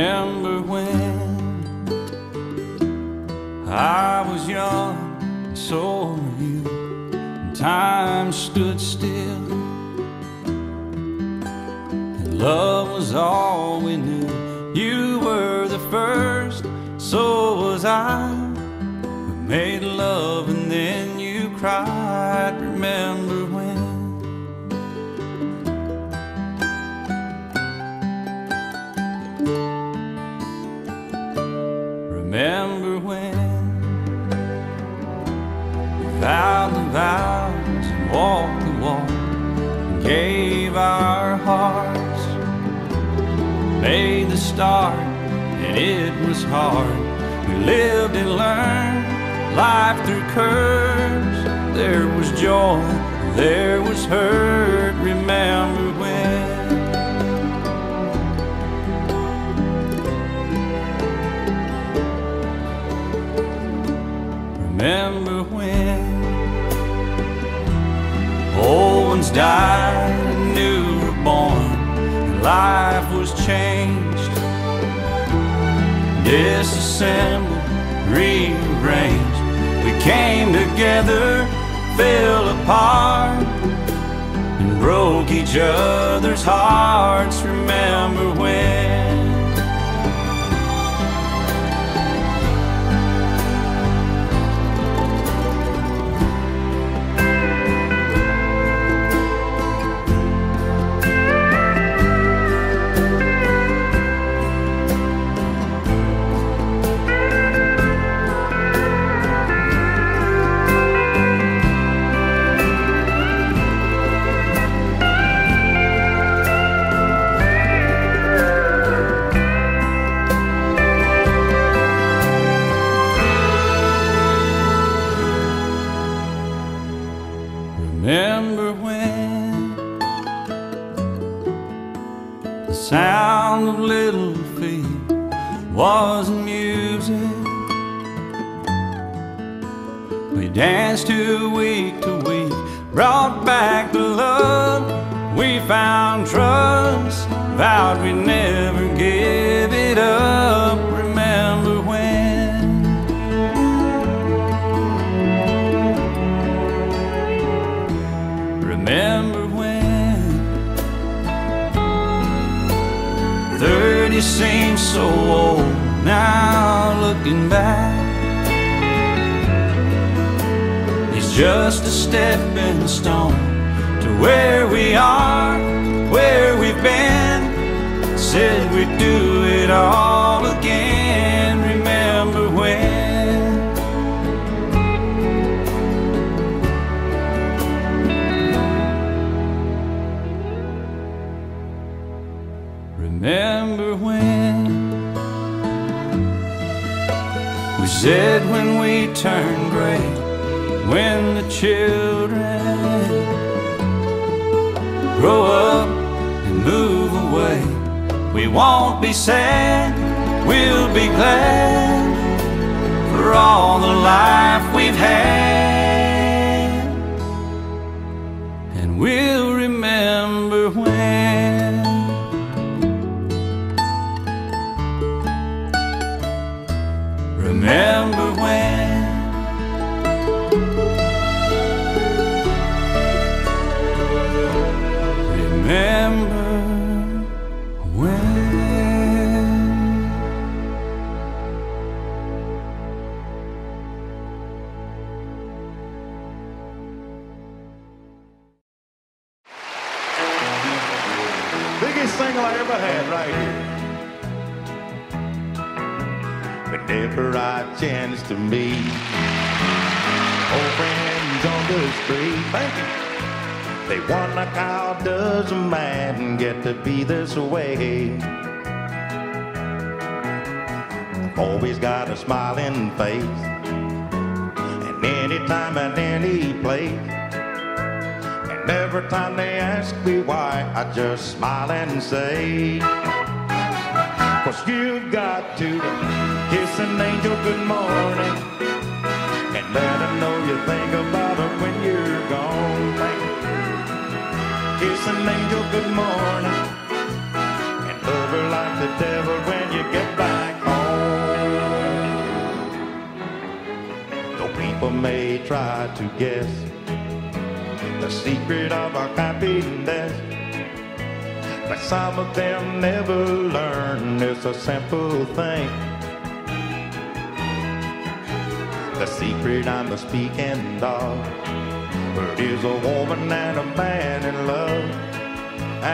remember when I was young, and so were you, and time stood still, and love was all we knew. You were the first, so was I, who made love and then you cried. Remember when? Remember when we vowed the vows and walked the walk, and gave our hearts, made the start, and it was hard. We lived and learned life through curves. There was joy, there was hurt. Remember when? Remember when old ones died and new were born, and life was changed, disassembled, rearranged. We came together, fell apart, and broke each other's hearts. Remember when? Remember when the sound of little feet wasn't music? We danced 2 week to week, brought back the love. We found trust, vowed we'd never give it up. Remember when? Remember when? 30 seems so old now, looking back. It's just a stepping stone to where we are, where we've been. Said we'd do it all again. Remember when? Remember when we said when we turned gray, when the children grow up and move away, we won't be sad, we'll be glad for all the life we've had, and we'll remember when. Remember when? Remember when? Biggest single I ever had right here. Whenever I chance to meet old friends on the street, they wonder how does a man get to be this way? I've always got a smiling face, and anytime and any place, and every time they ask me why, I just smile and say, 'cause you've got to kiss an angel good morning and let them know you think about her when you're gone. Kiss an angel good morning and love her like the devil when you go. try to guess the secret of our happiness, but some of them never learn it's a simple thing. The secret I'm a speaking of, but is a woman and a man in love,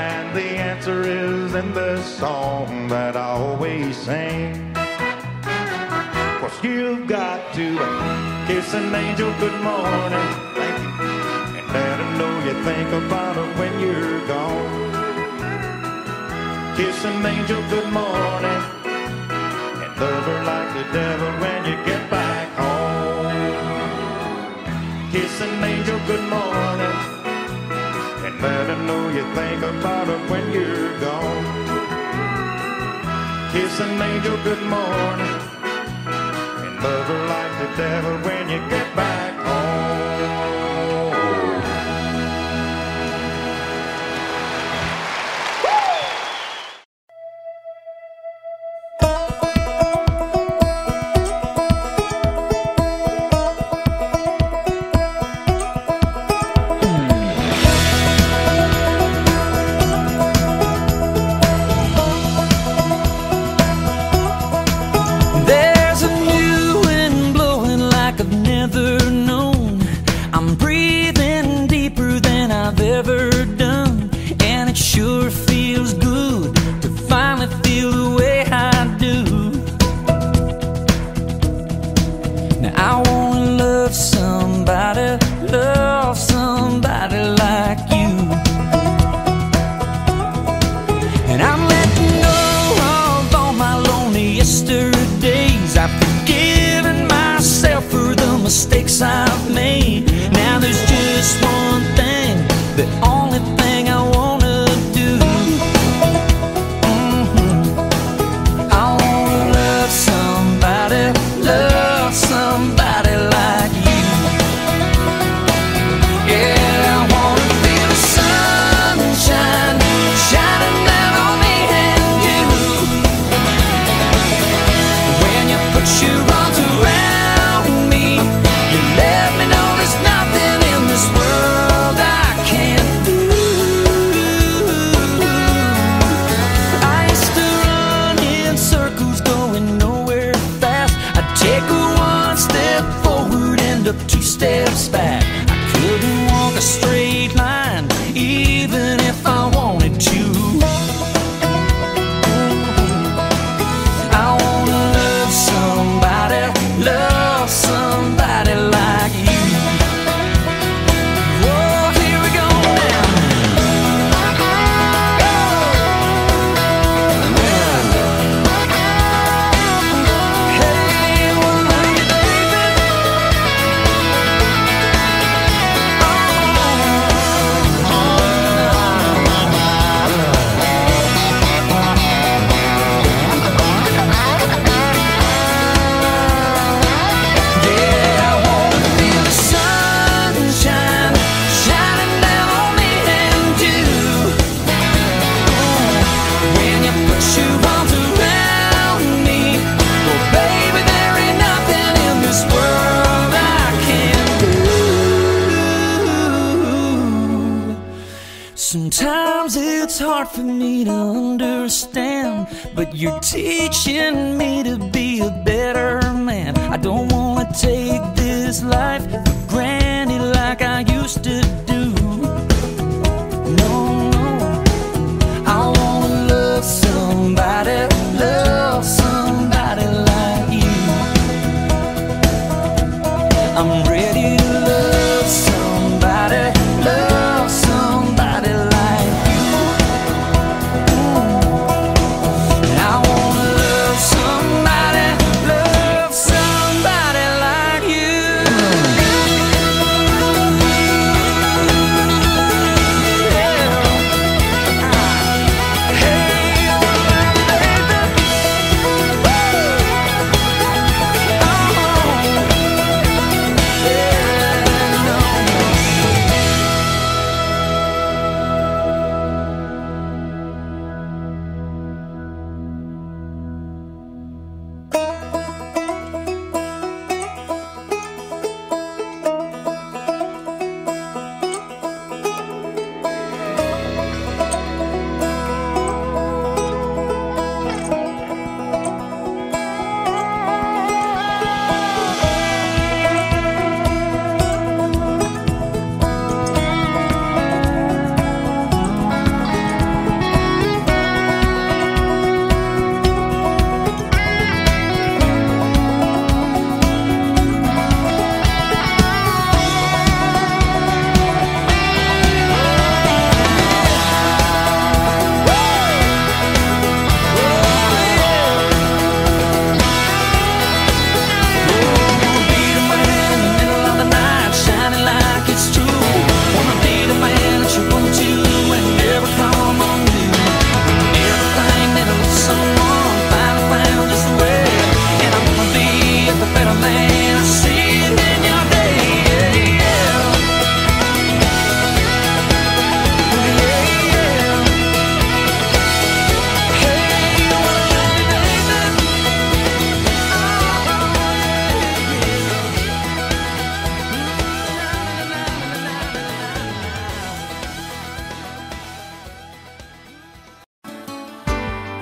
and the answer is in the song that I always sing. You've got to kiss an angel good morning, thank you, and let her know you think about her when you're gone. Kiss an angel good morning, and love her like the devil when you get back home. Kiss an angel good morning, and let her know you think about her when you're gone. Kiss an angel good morning, love her like the devil when you get back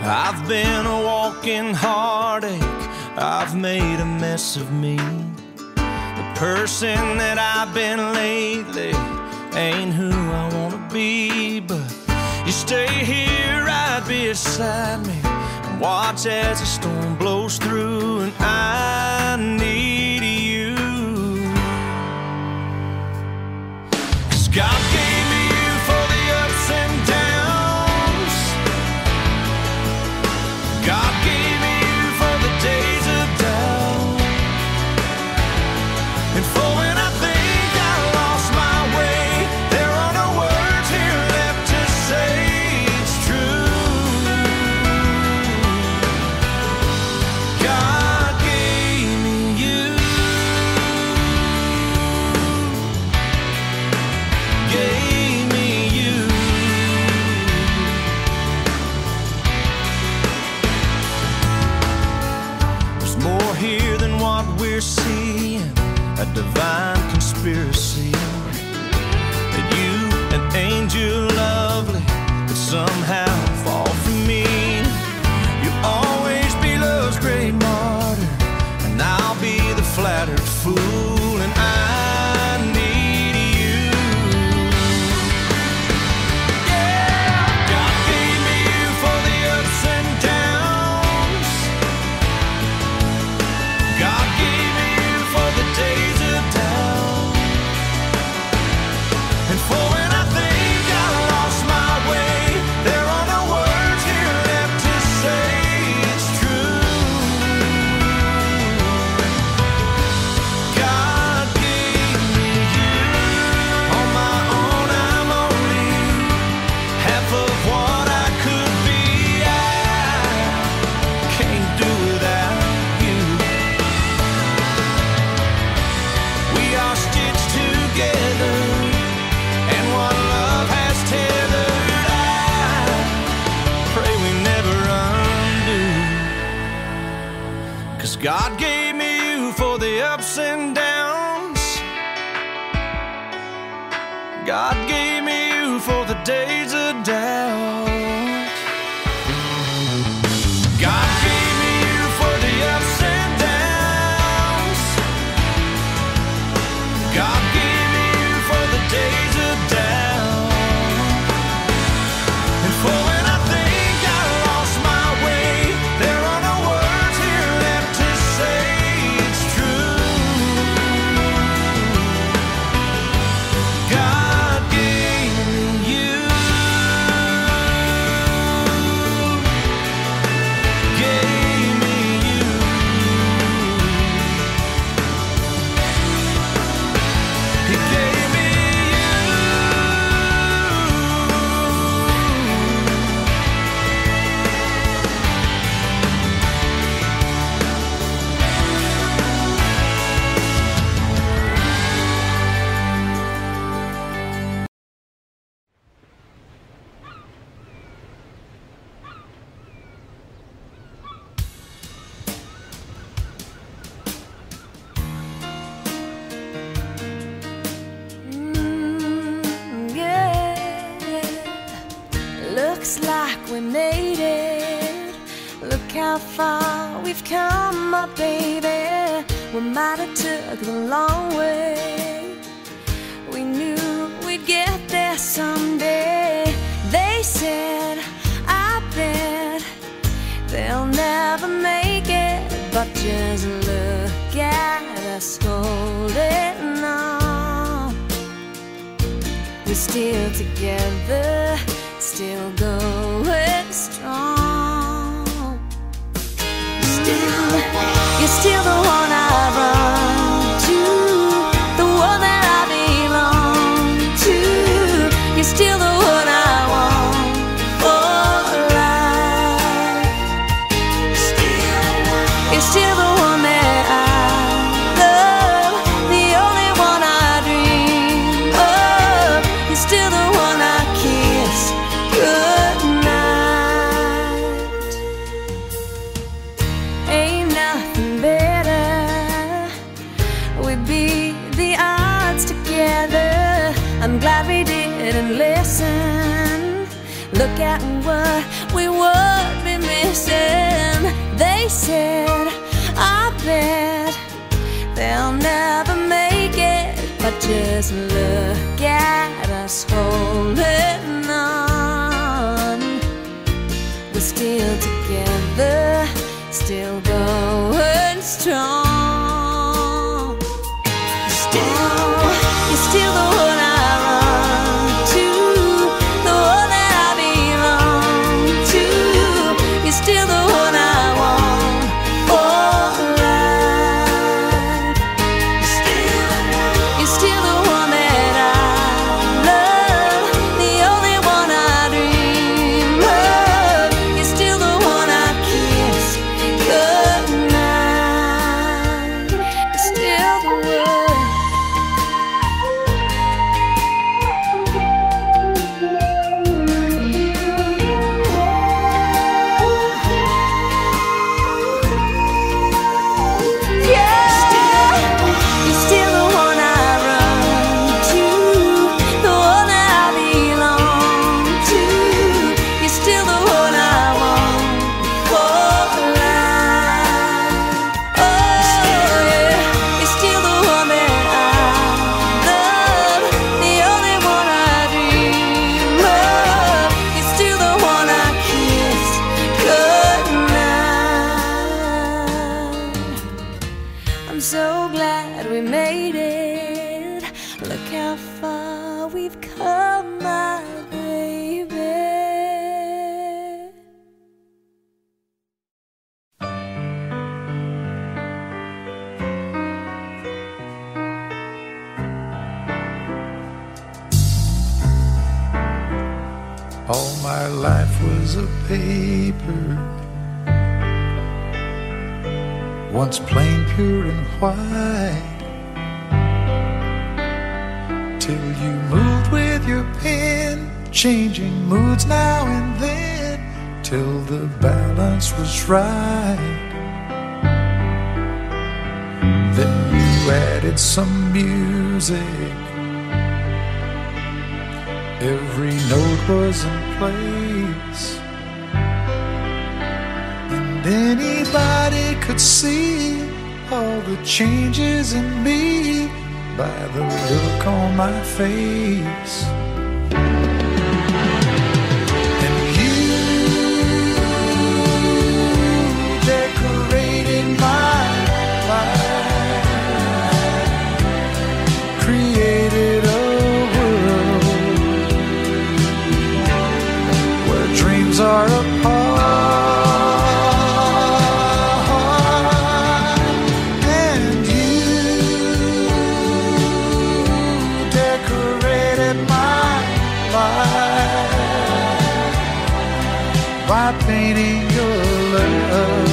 I've been a walking heartache, I've made a mess of me. The person that I've been lately ain't who I wanna be. But you stay here right beside me and watch as the storm blows through, and I need you. 'Cause God gave me you for the ups and downs. God gave me you for the days of doubt, and for when I think I lost my way, there are no words here left to say it's true. God gave me you. Gave me you. There's more here than what we're seeing. A divine conspiracy that you, an angel lovely, that somehow fall for me. You'll always be love's great martyr, and I'll be the flattered fool, and I need you. Yeah, God gave me you for the ups and downs. God gave me you for the days. God gave me you for the ups and downs. God gave me you for the days of doubt. God gave me you for the ups and downs. God gave me you for the days of doubt. And for we made it. Look how far we've come, my baby. We might have took the long way. We knew we'd get there someday. They said, I bet they'll never make it. But just look at us holding on. We're still together, still going strong. Still, you're still the one I run to, the one that I belong to. You're still the one I want for life. Still, you're still the one that I love, the only one I dream of. You're still the one I kiss good night. Ain't nothing better. We'd be the odds together. I'm glad we didn't listen. Look at what we would be missing. Just look at us holding on. We're still together, still going strong. You're still the one I run to, the one that I belong to. You're still the one I want for life. You're still the one that I love, the only one I dream of. You're still the one I kiss goodnight. You're still the one. So glad we made it. Look how far we've come, my baby. All my life was a paper, once plain, pure and white, till you moved with your pen, changing moods now and then, till the balance was right. Then you added some music, every note was in place, and anybody could see all the changes in me by the look on my face. And you decorated my life, created a world where dreams are apart. By painting your love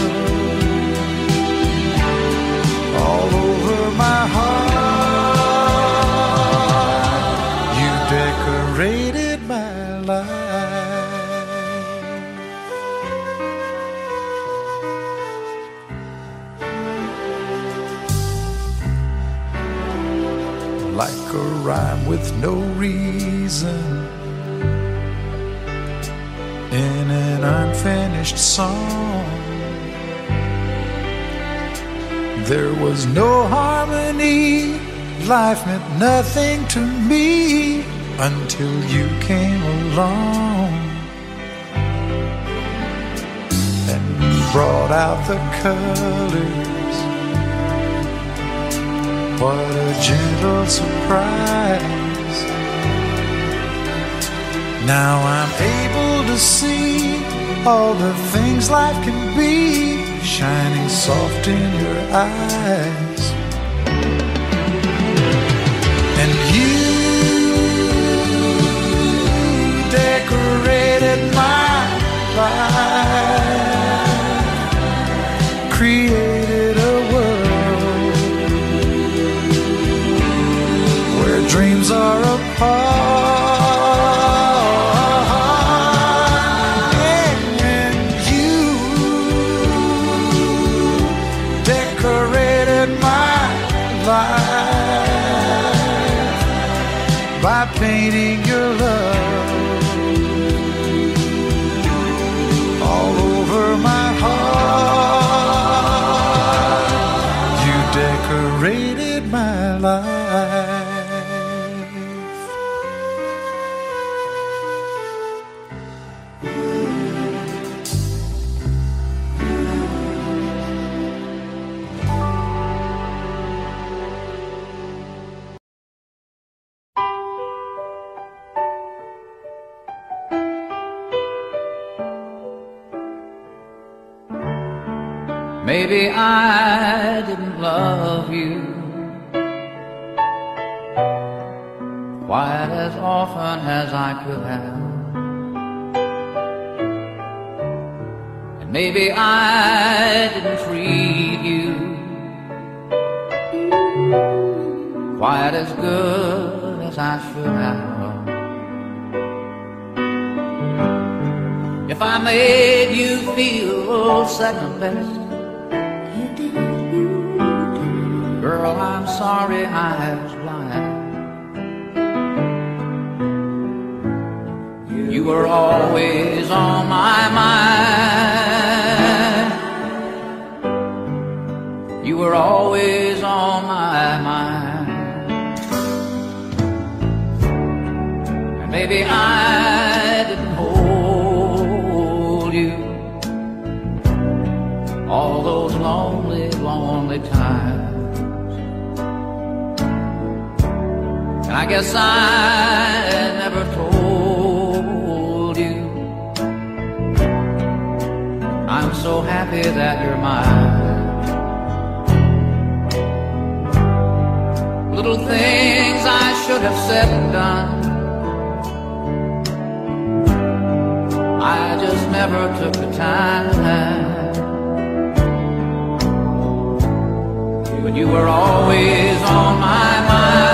all over my heart, you decorated my life. Like a rhyme with no reason in an unfinished song, there was no harmony. Life meant nothing to me until you came along and you brought out the colors. What a gentle surprise. Now I'm able to see all the things life can be, shining soft in your eyes. And you decorated my life, created a world where dreams are apart. By painting your love all over my heart, you decorated my life. Maybe I didn't love you quite as often as I could have, and maybe I didn't treat you quite as good as I should have. If I made you feel second best, girl, I'm sorry I was blind. You were always on my mind. You were always on my mind. And maybe I didn't hold you all those lonely, lonely times. And I guess I never told you I'm so happy that you're mine. Little things I should have said and done, I just never took the time. But you were always on my mind.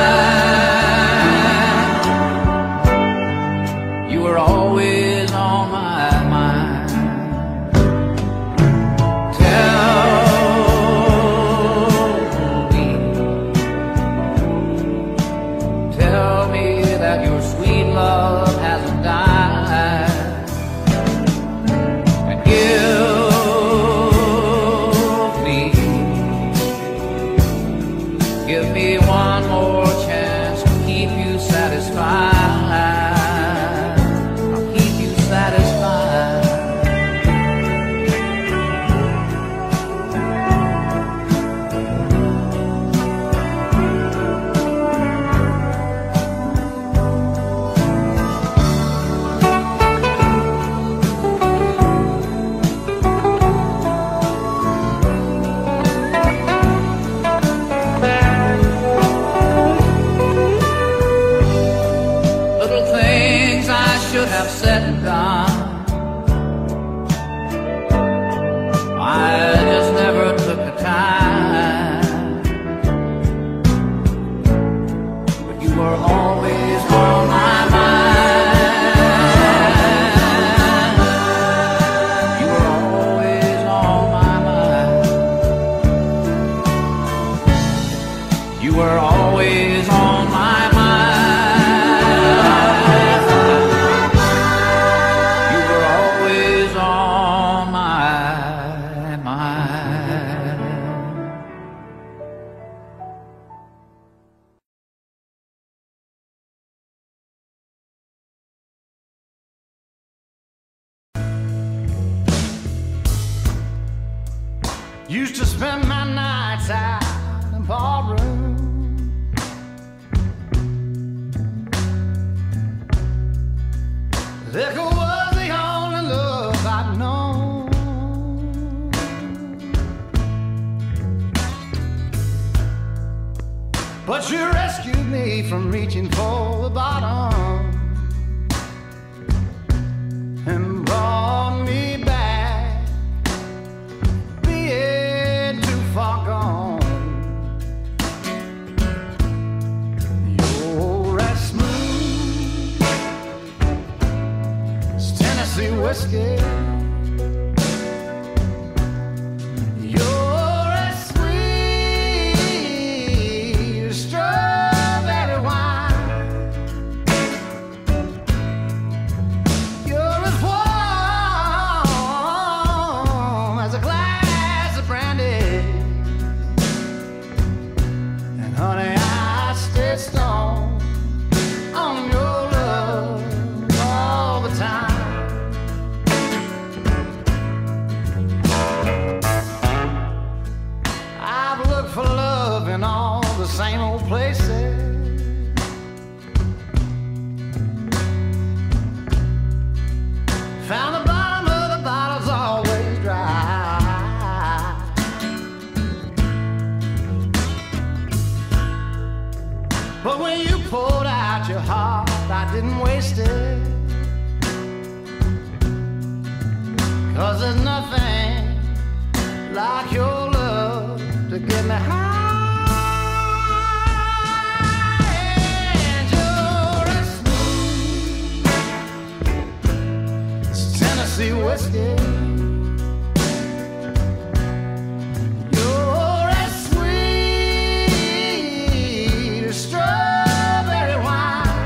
Used to spend my nights out in barroom, liquor was the only love I'd known. But you rescued me from reaching for the bottom and brought me back. Far gone. You're as smooth as Tennessee whiskey. You're as sweet as strawberry wine. wasn't nothing like your love to get me high. See whiskey, you're as sweet as strawberry wine,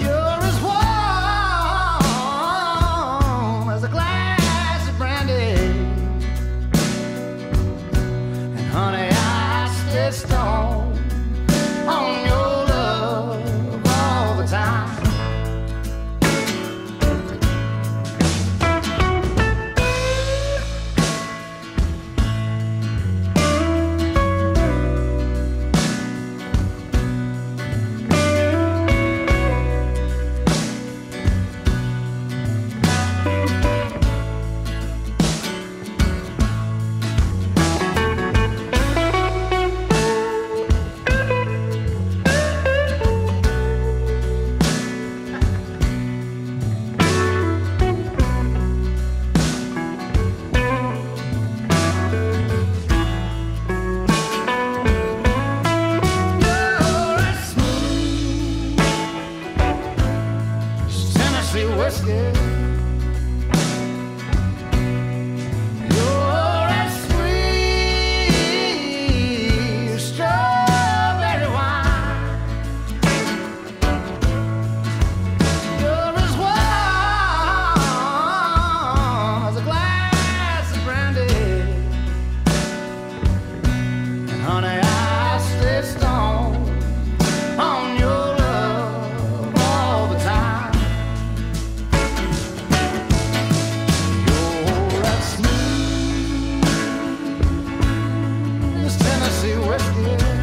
you're as warm as a glass of brandy, and honey, I stay stoned on your love all the time. Whiskey, you're as sweet as strawberry wine, you're as warm as a glass of brandy, and honey, I stay stoned on your love all the time. Tennessee whiskey,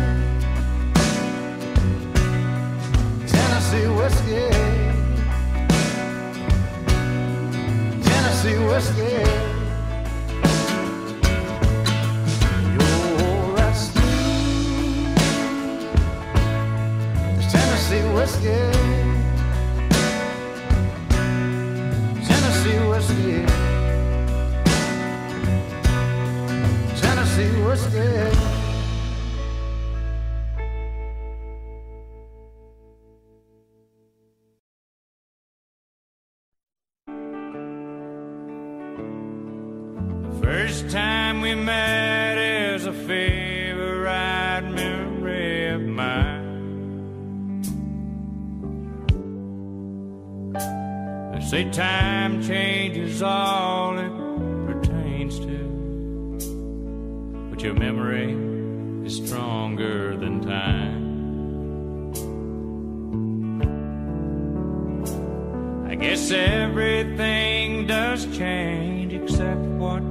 Tennessee whiskey, you're as sweet as Tennessee whiskey, Tennessee whiskey, Tennessee whiskey. First time we met is a favorite memory of mine. They say time changes all it pertains to, but your memory is stronger than time. I guess everything does change except what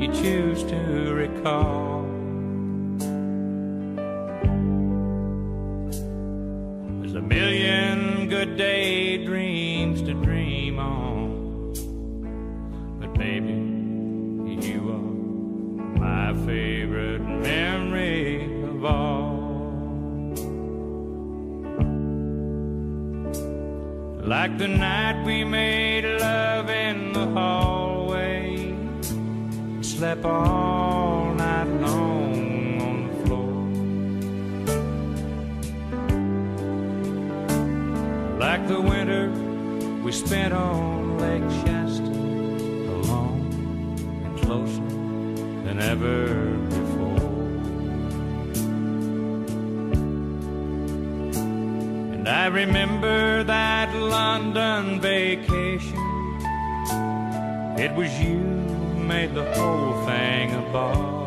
you choose to recall. There's a million good daydreams to dream on, but baby, you are my favorite memory of all. Like the night we made love in the hallway, slept all night long on the floor. Like the winter we spent on Lake Shasta, alone and closer than ever before. And I remember that London vacation, it was you made the whole thing a ball.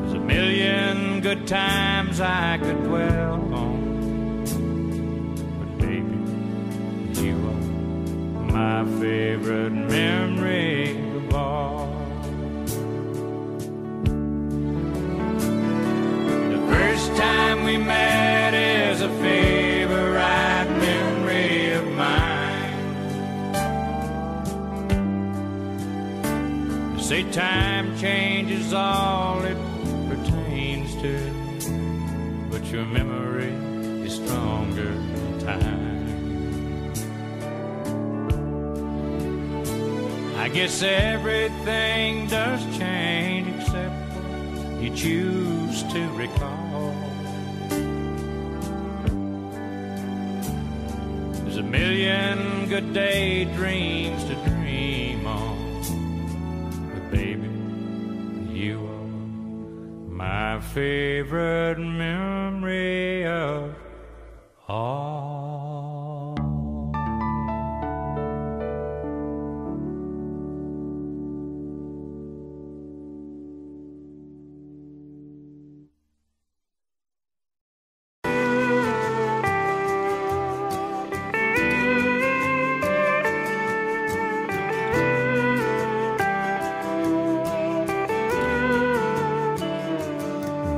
There's a million good times I could dwell on, but baby, you are my favorite memory of all. The first time we met is a favorite memory of mine. Say time changes all it pertains to, but your memory is stronger time. I guess everything does change except you choose to recall. There's a million good daydreams to dream on, but baby, you are my favorite memory of all.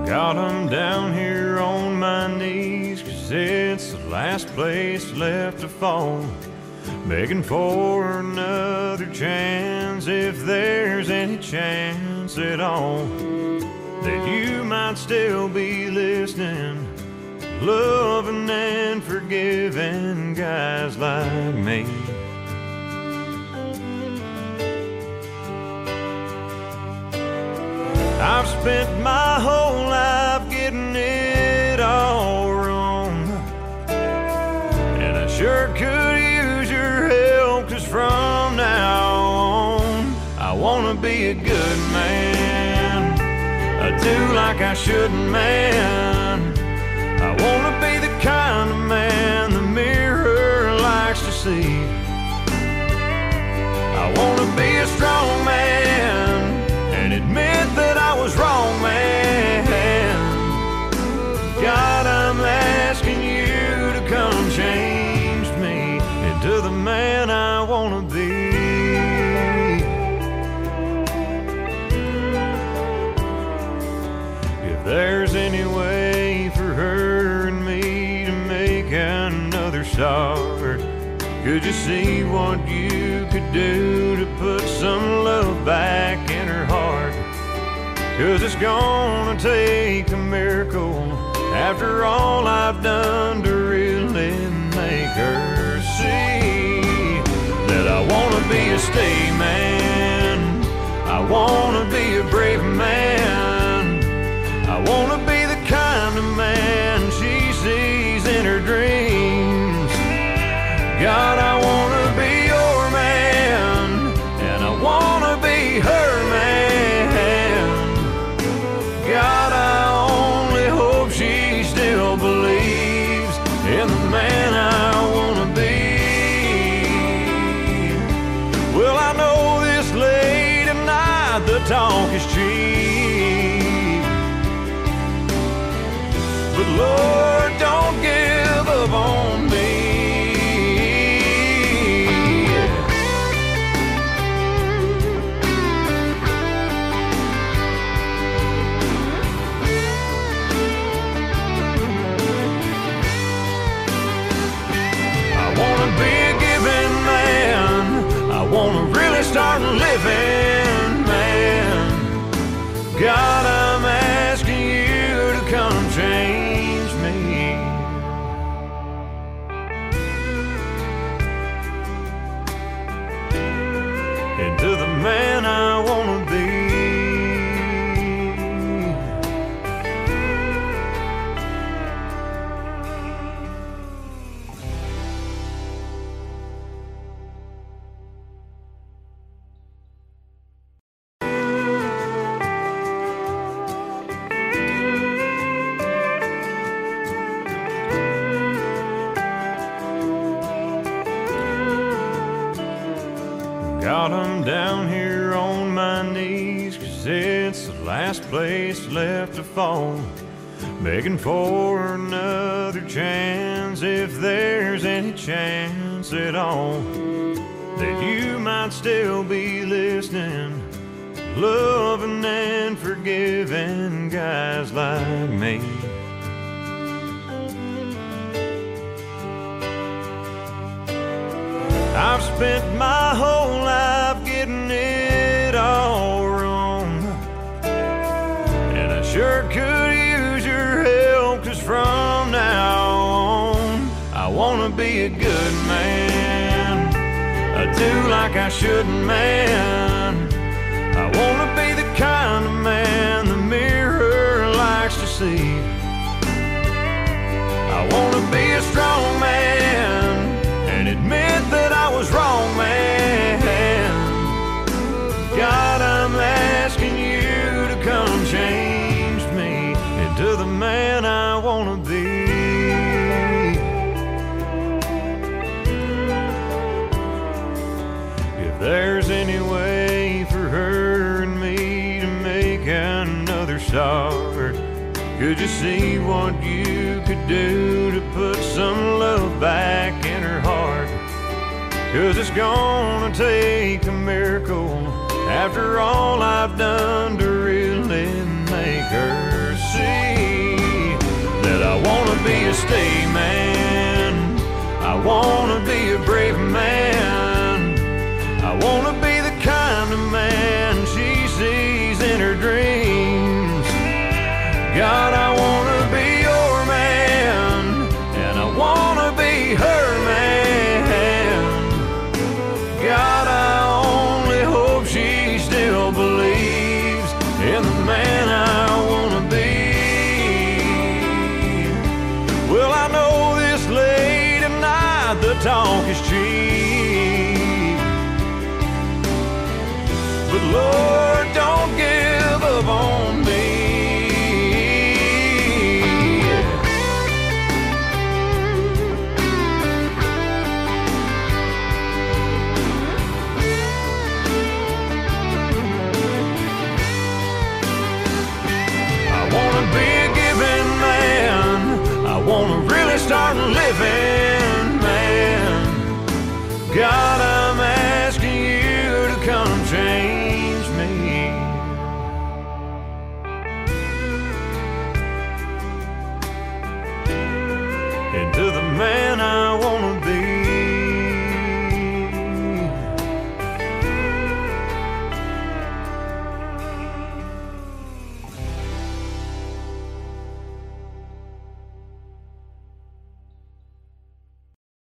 Got 'em down here on my knees, 'cause it's the last place left to fall, begging for another chance, if there's any chance at all, that you might still be listening, loving and forgiving guys like me. I've spent my whole life getting it all wrong, and I sure could use your help, 'cause from now on I wanna be a good man, I do like I shouldn't, man. I wanna be the kind of man the mirror likes to see. I wanna be a strong man and admit that I was wrong, man. God, I'm asking you to come change me into the man I wanna be. If there's any way for her and me to make another start, could you see what you could do to put some love back in her heart? 'Cause it's gonna take a miracle after all I've done to really make her see that I wanna be a stay man, I wanna be a brave man, I wanna be the kind of man she sees in her dreams. God, I wanna be your man, and I wanna be her man. God, I only hope she still believes in the man I wanna be. Well, I know this late at night the talk is cheap, but Lord, don't give up on me. Start living, man. God, I'm asking you to come change me into the man I wanna begging for another chance, if there's any chance at all, that you might still be listening, loving and forgiving guys like me. I've spent my whole life getting it all wrong, and I sure could use your help, 'cause from now on I wanna be a good man, I do like I shouldn't, man. I wanna be the kind of man the mirror likes to see. I wanna be a strong man and admit that I was wrong, man. God, I'm asking you to come change me into the man I wanna be. If there's any way for her and me to make another start, could you see what you could do to put some love back in her heart? 'Cause it's gonna take a miracle after all I've done to really make her see that I wanna be a stay man, I wanna be a brave man. I wanna be the kind of man she sees in her dreams. God, I wanna be your man, and I wanna be her man. God, I only hope she still believes in the man I wanna be. Well, I know this late at night the talk is cheap, Lord.